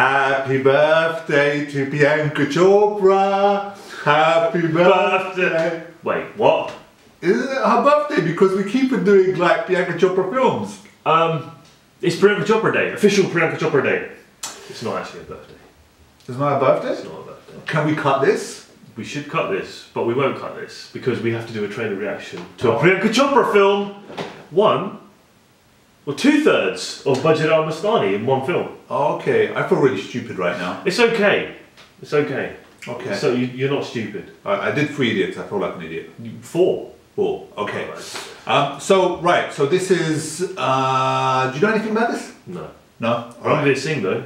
Happy birthday to Priyanka Chopra. Happy birthday. Wait, what? Isn't it her birthday? Because we keep on doing like Priyanka Chopra films. It's Priyanka Chopra Day. Official Priyanka Chopra Day. It's not actually her birthday. It's not her birthday? It's not her birthday. Can we cut this? We should cut this, but we won't cut this because we have to do a trailer reaction to a Priyanka Chopra film. Well, 2/3 of Bajirao Mastani in one film. Oh, okay. I feel really stupid right now. It's okay. It's okay. Okay. So you're not stupid. I did 3 idiots. I feel like an idiot. 4. 4. Okay. Oh, right. So this is... do you know anything about this? No. No? All right. It's sing though.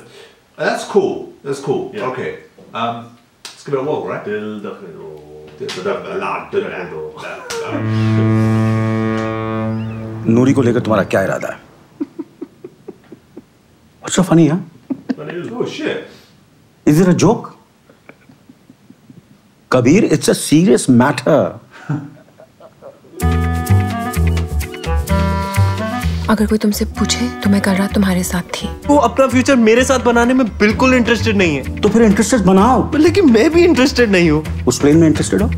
That's cool. That's cool. Yeah. Okay. Let's give it a whirl, right? नूरी को लेकर तुम्हारा क्या इरादा है? What's so funny, huh? Oh shit! Is it a joke? Kabir, it's a serious matter. अगर कोई तुमसे पूछे तो मैं कल रात तुम्हारे साथ थी। वो अपना फ्यूचर मेरे साथ बनाने में बिल्कुल इंटरेस्टेड नहीं है। तो फिर इंटरेस्टेड बनाओ। लेकिन मैं भी इंटरेस्टेड नहीं हूँ। उस प्लेन में इंटरेस्टेड हो?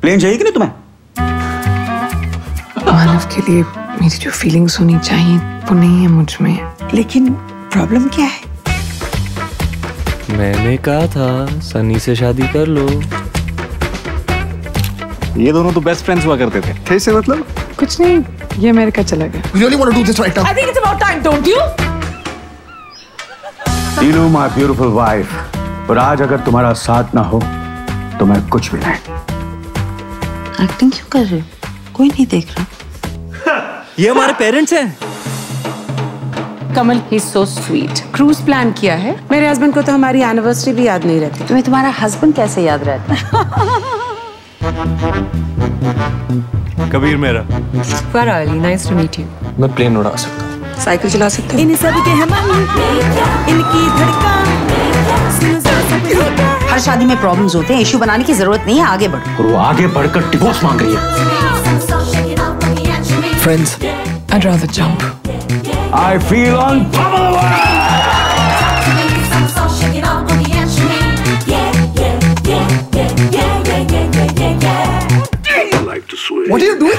प्लेन चाहिए कि नहीं तुम्हें? मानव के लिए मेरी जो फीलिंग्स होनी चाहिए वो नहीं है मुझ में। लेकिन प्रॉब्लम क्या है? मैंने कहा था सनी से शादी कर लो। ये दोनों तो बेस्ट फ्रेंड्स हुआ करते थे। थे से मतलब? कुछ नहीं। ये अमेरिका चला गया। You really want to do this right now? I think it's about time, don't you? You know my beautiful wife, पर आज अगर तुम्हारा साथ ना हो, तो मैं कुछ भी नहीं। एक्टिंग क्यों कर रहे हो? कोई नहीं देख रहा। ये हमारे पेरेंट्स हैं। Kamal, he's so sweet. Cruise plan किया है। मेरे हस्बैंड को तो हमारी एनिवर्सरी भी याद नहीं रहती। तुम्हें तुम्हारा हस्बैंड कैसे याद रहता है? कबीर मेरा। Farali, nice to meet you. मैं प्लेन उड़ा सकता हूँ। साइकिल चला सकता हूँ। इन सब के हमारे, इनकी धड़कन। हर शादी में प्रॉब्लम्स होते हैं। इश्यू बनाने की जरूरत नहीं है। आगे बढ़ो। और वो आगे बढ़कर डिवोर्स मांग रही है। Friends, I'd rather jump. I feel on top of the world. I like to swim. What are you doing?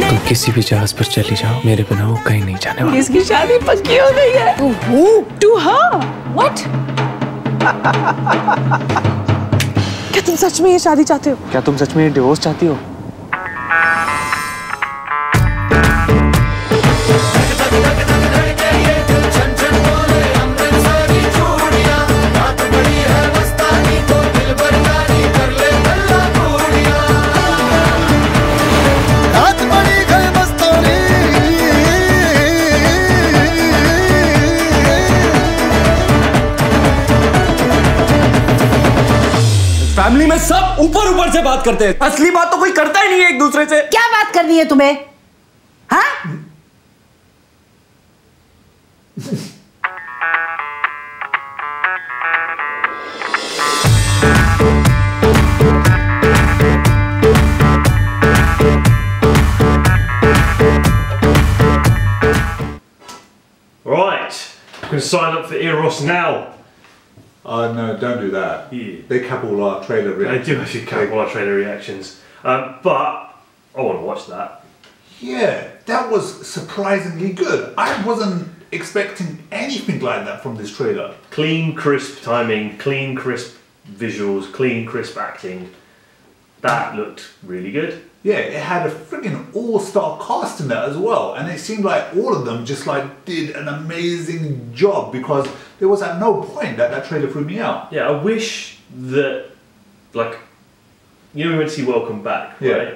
तुम किसी भी जहाज पर चली जाओ, मेरे बिना वो कहीं नहीं जाने वाला। इसकी शादी पक्की हो गई है। Who? To her. What? क्या तुम सच में ये शादी चाहते हो? क्या तुम सच में ये डिवोर्स चाहती हो? फैमिली में सब ऊपर से बात करते हैं। असली बात तो कोई करता ही नहीं है एक दूसरे से। क्या बात करनी है तुम्हें? हाँ? Right. You can sign up for Eros now. Oh no, don't do that. Yeah. They cap all our trailer reactions. They do actually cap all our trailer reactions. But I want to watch that. Yeah, that was surprisingly good. I wasn't expecting anything like that from this trailer. Clean, crisp timing, clean, crisp visuals, clean, crisp acting. That looked really good. Yeah, it had a friggin' all-star cast in that as well, and it seemed like all of them just like did an amazing job because there was at no point that that trailer threw me out. Yeah, I wish that, like, you know, we went to see Welcome Back, right? Yeah.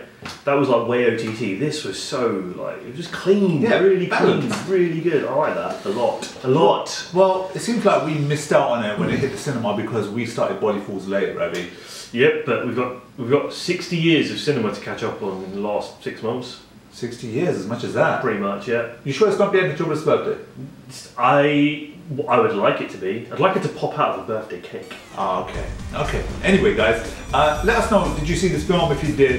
That was like way OTT. This was so like it was just clean, yeah, really balanced. Clean, really good. I like that a lot, a lot. Well, it seems like we missed out on it when it hit the cinema because we started Body Falls late, Ravi. Yep, but we've got 60 years of cinema to catch up on in the last 6 months. 60 years, as much as that? Pretty much, yeah. You sure it's not Priyanka Chopra's birthday? I would like it to be. I'd like it to pop out of a birthday cake. Ah, okay. Okay. Anyway, guys, let us know, did you see this film? If you did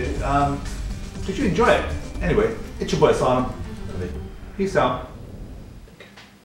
you enjoy it? Anyway, it's your boy Salim. Peace out.